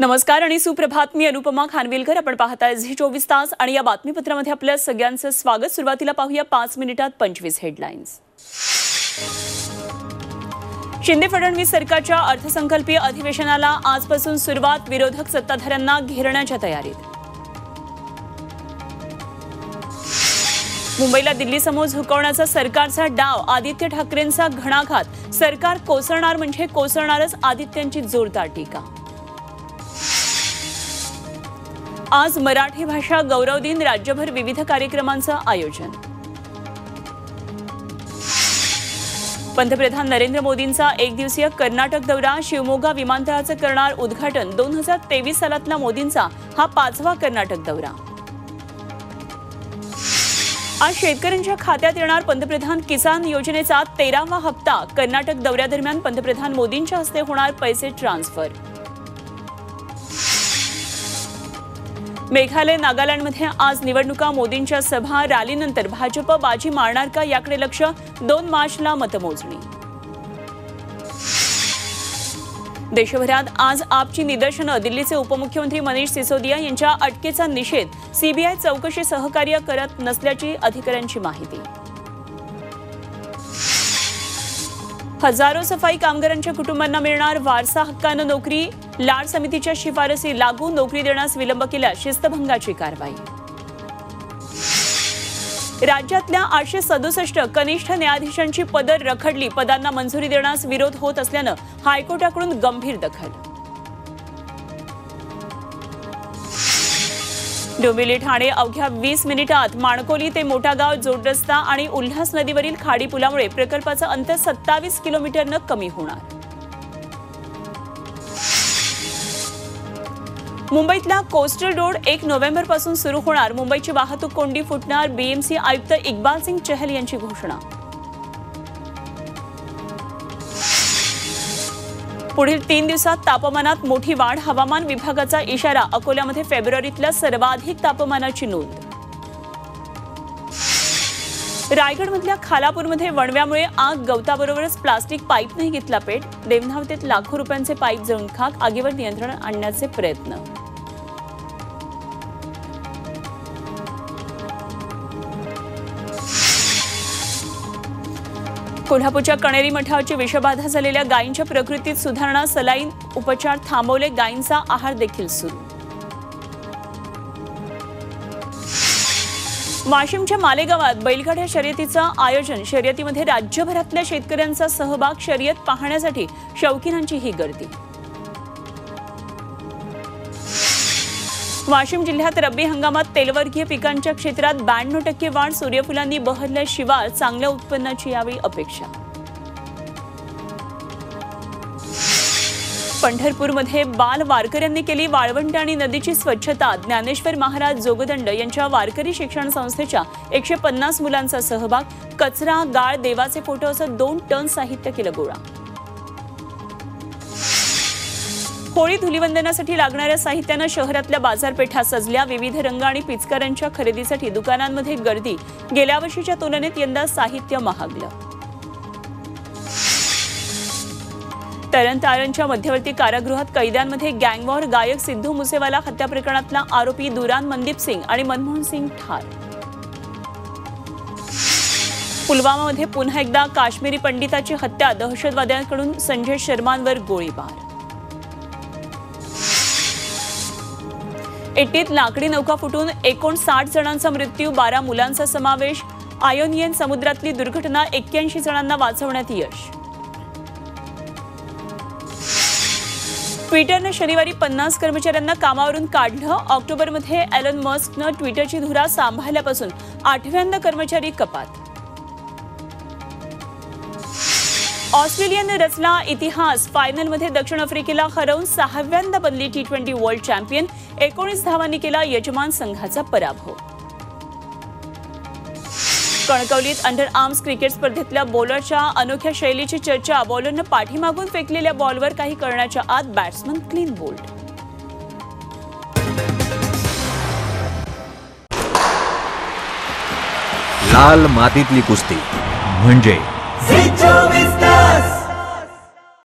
नमस्कार आणि सुप्रभात. मी अनुपमा खानविलकर. आपण पाहताय झी 24 तास आणि या बातमीपत्रामध्ये आपल्या सगळ्यांचं स्वागत. सुरुवातीला पाहूया 5 मिनिटात 25 हेडलाइन्स. शिंदे फडणवीस सरकारच्या अर्थसंकल्पीय अधिवेशनाला आजपासून सुरुवात. विरोधक सत्ताधाऱ्यांना घेरण्याच्या तयारीत. मुंबईला दिल्लीसमोर झुकवण्याचा सरकारचा डाव. आदित्य ठाकरेंचा घणाघात. सरकार कोसळणार म्हणजे कोसळणारच, आदित्यंची जोरदार टीका. आज मराठी भाषा गौरव दिन. राज्यभर विविध कार्यक्रमांचं आयोजन. पंतप्रधान नरेंद्र मोदींचा एकदिवसीय कर्नाटक दौरा. शिवमोगा विमानतळाचं करणार उद्घाटन. 2023 सालातला मोदींचा हा 5वा कर्नाटक दौरा. आज शेतकऱ्यांच्या खात्यात येणार पंतप्रधान किसान योजनेचा 13वा हप्ता. कर्नाटक दौऱ्यादरम्यान पंतप्रधान मोदींच्या हस्ते होणार पैसे ट्रान्सफर. मेघालय नागालँडमध्ये आज निवडणुका. मोदींच्या सभा रॅलीनंतर भाजप बाजी मारणार का याकडे लक्ष. 2 मार्चला मतमोजणी. देशभरात आज आपची निदर्शनं. दिल्लीचे उपमुख्यमंत्री मनीष सिसोदिया यांच्या अटकेचा निषेध. सीबीआय चौकशी सहकार्य करत नसल्याची अधिकाऱ्यांची माहिती. हजारो सफाई कामगारांच्या कुटुंबांना मिळणार वारसा हक्कानं नोकरी. लाड समितीच्या शिफारसी लागू. नोकरी देण्यास विलंब केल्यास शिस्तभंगाची कारवाई. राज्यातल्या 867 कनिष्ठ न्यायाधीशांची पदं रखडली. पदांना मंजुरी देण्यास विरोध होत असल्यानं हायकोर्टाकडून गंभीर दखल. डोंबिवली ठाणे अवघ्या 20 मिनिटात. माणकोली ते मोठागाव जोडरस्ता आणि उल्हास नदीवरील खाडी पुलामुळे प्रकल्पाचा अंतर 27 किलोमीटरनं कमी होणार. मुंबईतला कोस्टल रोड 1 नोव्हेंबरपासून सुरू होणार. मुंबईची वाहतूक कोंडी फुटणार. बीएमसी आयुक्त इकबाल सिंह चहल यांची घोषणा. पुढील 3 दिवसात तापमानात मोठी वाढ. हवामान विभागाचा इशारा. अकोल्यामध्ये फेब्रुवारीतल्या सर्वाधिक तापमानाची नोंद. रायगडमधल्या खालापूरमध्ये वणव्यामुळे आग. गवताबरोबरच प्लास्टिक पाईपनेही घेतला पेट. देवधावतेत लाखो रुपयांचे पाईप जळून खाक. आगीवर नियंत्रण आणण्याचे प्रयत्न. कोल्हापूरच्या कणेरी मठाची विषबाधा झालेल्या गायींच्या प्रकृतीत सुधारणा. सलाईन उपचार थांबवले. गायींचा आहार देखील सुरू. वाशिमच्या मालेगावात बैलगाड्या शर्यतीचं आयोजन. शर्यतीमध्ये राज्यभरातल्या शेतकऱ्यांचा सहभाग. शर्यत पाहण्यासाठी शौकीनांची ही गर्दी. वाशिम जिल्ह्यात रब्बी हंगामात तेलवर्गीय पिकांच्या क्षेत्रात 92% वाढ. सूर्यफुलांनी बहरल्याशिवाय चांगल्या उत्पन्नाची यावेळी अपेक्षा. पंढरपूरमध्ये बाल वारकऱ्यांनी केली वाळवंट आणि नदीची स्वच्छता. ज्ञानेश्वर महाराज जोगदंड यांच्या वारकरी शिक्षण संस्थेच्या 150 मुलांचा सहभाग. कचरा गाळ देवाचे फोटो असं 2 टन साहित्य केलं गोळा. होळी धुलिवंदनासाठी लागणाऱ्या साहित्यानं शहरातल्या बाजारपेठा सजल्या. विविध रंग आणि पिचकारांच्या खरेदीसाठी दुकानांमध्ये गर्दी. गेल्या वर्षीच्या तुलनेत यंदा साहित्य महागलं. तरणाऱ्यांच्या मध्यवर्ती कारागृहात कैद्यांमध्ये गँगवॉर. गायक सिद्धू मुसेवाला हत्या प्रकरणातला आरोपी दुरान मंदीप सिंह आणि मनमोहन सिंह ठार. पुलवामामध्ये पुन्हा एकदा काश्मीरी पंडिताची हत्या. दहशतवाद्यांकडून संजय शर्मांवर गोळीबार. 80 लाकडी नौका फुटून 59 जणांचा मृत्यू. 12 मुलांचा समावेश. आयोनियन समुद्रातली दुर्घटना. 81 जणांना वाचवण्यात यश. ट्विटरनं शनिवारी 50 कर्मचाऱ्यांना कामावरून काढलं. ऑक्टोबरमध्ये एलन मस्कनं ट्विटरची धुरा सांभाळल्यापासून 8व्यांदा कर्मचारी कपात. ऑस्ट्रेलियानं रचला इतिहास. फायनलमध्ये दक्षिण आफ्रिकेला हरवून 6व्यांदा बनली T20 वर्ल्ड चॅम्पियन. 19 धावांनी केला यजमान संघाचा पराभव. कणकवलीत अंडर आर्म्स क्रिकेट स्पर्धेतल्या बॉलरच्या अनोख्या शैलीची चर्चा. बॉलरनं पाठीमागून फेकलेल्या बॉलवर काही करण्याच्या आत बॅट्समन क्लीन बोल्ड. लाल मातीतली कुस्ती म्हणजे